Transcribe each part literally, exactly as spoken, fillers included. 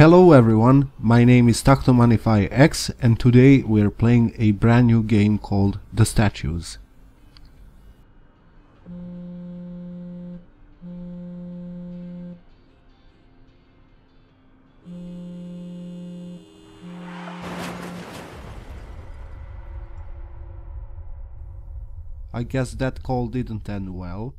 Hello everyone, my name is TactomanifyX and today we are playing a brand new game called The Statues. I guess that call didn't end well.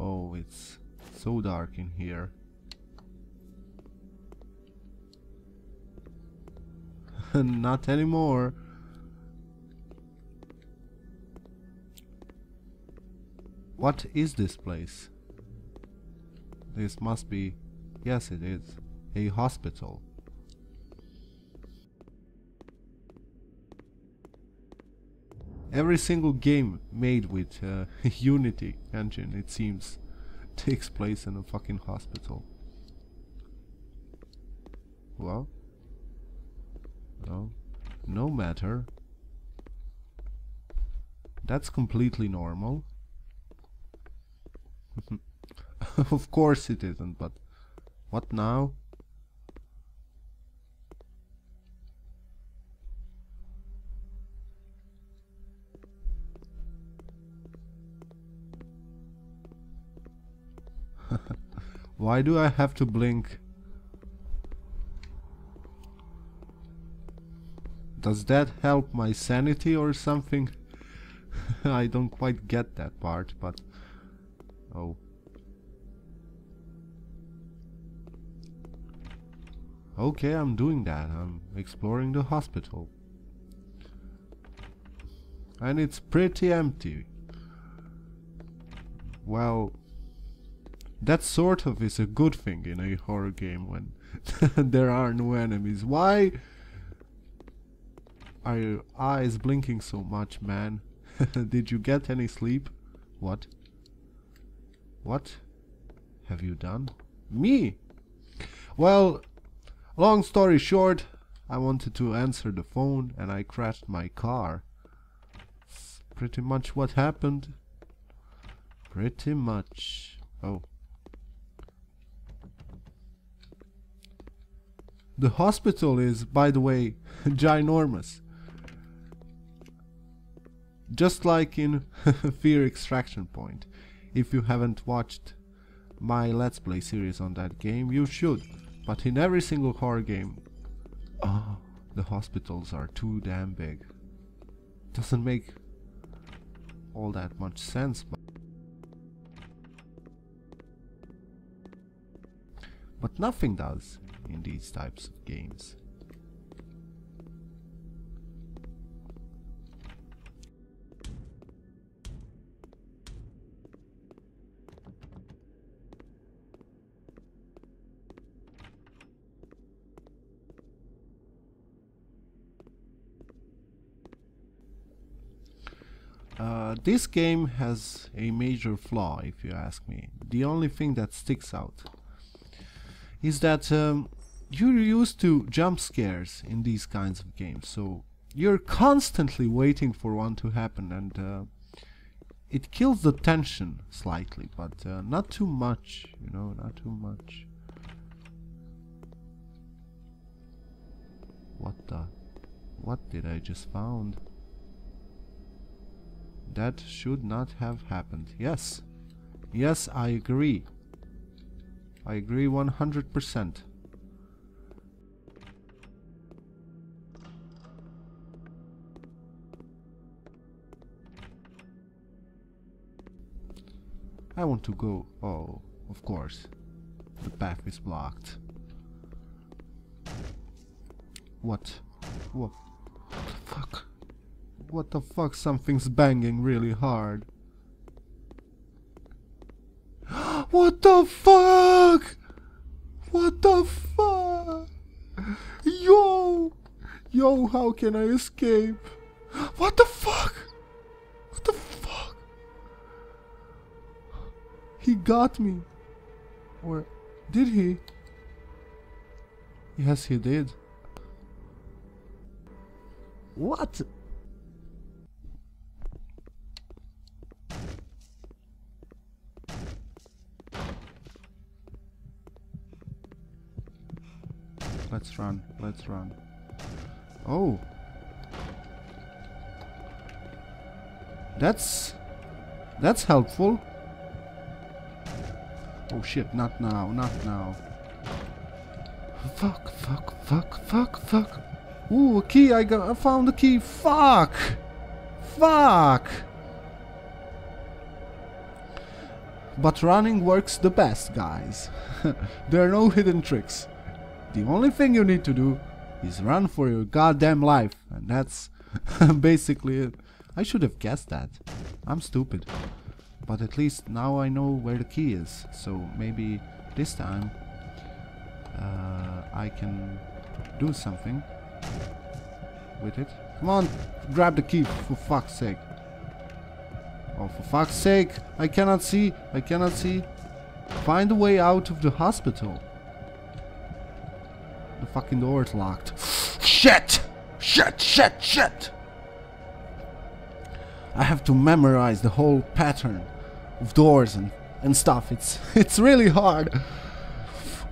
Oh, it's so dark in here. Not anymore. What is this place? This must be... yes, it is. A hospital. Every single game made with uh, Unity engine, it seems, takes place in a fucking hospital. Well, no, no matter. That's completely normal. Of course it isn't, but what now? Why do I have to blink? Does that help my sanity or something? I don't quite get that part, but... oh. Okay, I'm doing that. I'm exploring the hospital. And it's pretty empty. Well... that sort of is a good thing in a horror game when there are no enemies. Why are your eyes blinking so much, man? Did you get any sleep? What? What have you done? Me? Well, long story short, I wanted to answer the phone and I crashed my car. That's pretty much what happened. Pretty much. Oh. The hospital is, by the way, ginormous. Just like in Fear Extraction Point. If you haven't watched my Let's Play series on that game, you should. But in every single horror game, oh, the hospitals are too damn big. Doesn't make all that much sense. But But nothing does in these types of games. Uh, this game has a major flaw, if you ask me. The only thing that sticks out is that um, you're used to jump scares in these kinds of games, so you're constantly waiting for one to happen, and uh, it kills the tension slightly, but uh, not too much, you know, not too much. What the... what did I just found? That should not have happened. Yes, yes, I agree. I agree one hundred percent. I want to go... oh, of course. The path is blocked. What? What? What the fuck? what the fuck, something's banging really hard. What the fuck? What the fuck? Yo! Yo, how can I escape? What the fuck? What the fuck? He got me. Or did he? Yes, he did. What? Let's run, let's run. Oh! That's... that's helpful. Oh shit, not now, not now. Fuck, fuck, fuck, fuck, fuck. Ooh, a key, I, got, I found the key. Fuck! Fuck! But running works the best, guys. There are no hidden tricks. The only thing you need to do is run for your goddamn life, and that's basically it. I should have guessed that. I'm stupid. But at least now I know where the key is, so maybe this time uh, I can do something with it. Come on, grab the key, for fuck's sake. Oh, for fuck's sake, I cannot see, I cannot see. Find a way out of the hospital. The fucking door is locked. Shit! Shit, shit, shit! I have to memorize the whole pattern of doors and, and stuff. It's, it's really hard.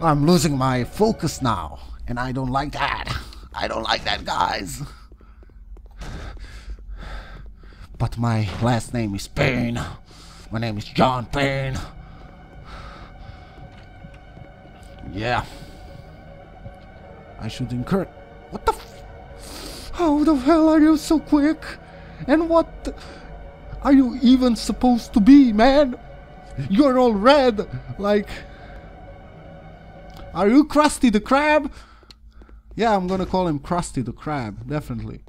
I'm losing my focus now. And I don't like that. I don't like that, guys. But my last name is Payne. My name is John Payne. Yeah. I should incur. What the f? How the hell are you so quick? And what the are you even supposed to be, man? You're all red. Like, are you Krusty the Crab? Yeah, I'm gonna call him Krusty the Crab, definitely.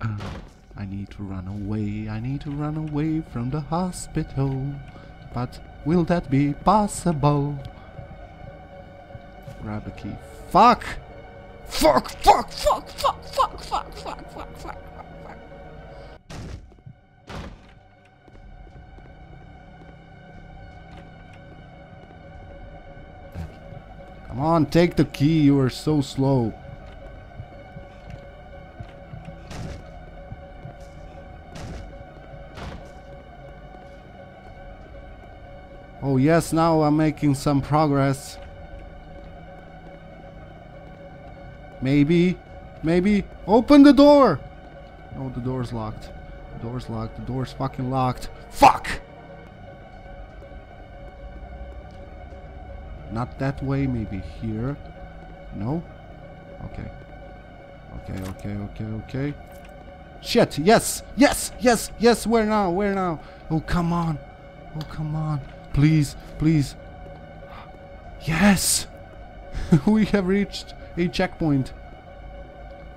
I need to run away. I need to run away from the hospital. But will that be possible? Grab the key. Fuck! Fuck, fuck, fuck, fuck, fuck, fuck, fuck, fuck, fuck, fuck. Come on, take the key, you are so slow. Oh yes, now I'm making some progress. Maybe, maybe, open the door! No, the door's locked. The door's locked, the door's fucking locked. Fuck! Not that way, maybe here. No? Okay. Okay, okay, okay, okay. Shit, yes, yes, yes, yes, where now, where now? Oh, come on, oh, come on. Please, please. Yes! We have reached a checkpoint.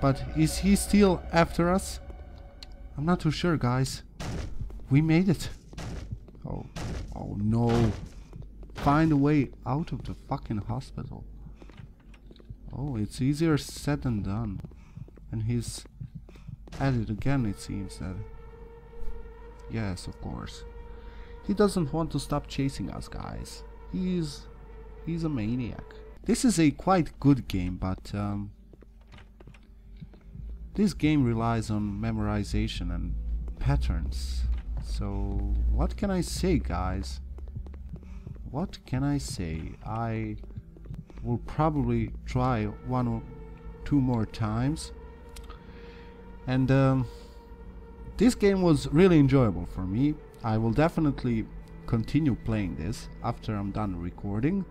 But is he still after us? I'm not too sure, guys. We made it. Oh, oh no. Find a way out of the fucking hospital. Oh, it's easier said than done. And he's at it again, it seems that. Yes, of course. He doesn't want to stop chasing us, guys. He's he's a maniac. This is a quite good game, but um, this game relies on memorization and patterns. So, what can I say, guys? What can I say? I will probably try one or two more times. And um, this game was really enjoyable for me. I will definitely continue playing this after I'm done recording.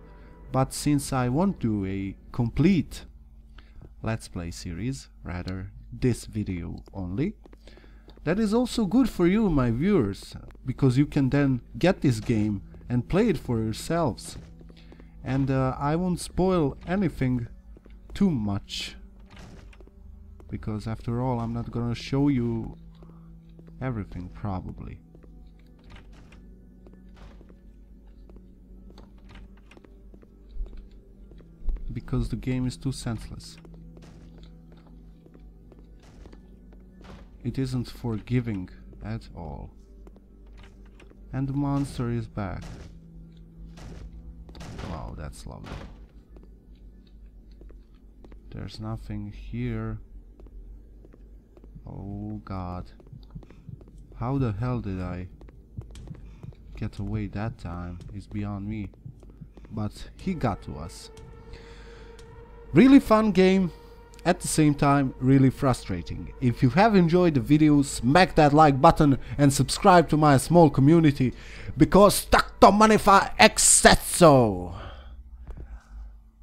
But since I won't do a complete Let's Play series, rather this video only, that is also good for you, my viewers, because you can then get this game and play it for yourselves. And uh, I won't spoil anything too much. because after all I'm not gonna show you everything probably. Because the game is too senseless. It isn't forgiving at all. And the monster is back. Wow, that's lovely. There's nothing here. Oh god. How the hell did I get away that time? It's beyond me. But he got to us. Really fun game, at the same time really frustrating. If you have enjoyed the video, smack that like button and subscribe to my small community, because TactomanifyX said so.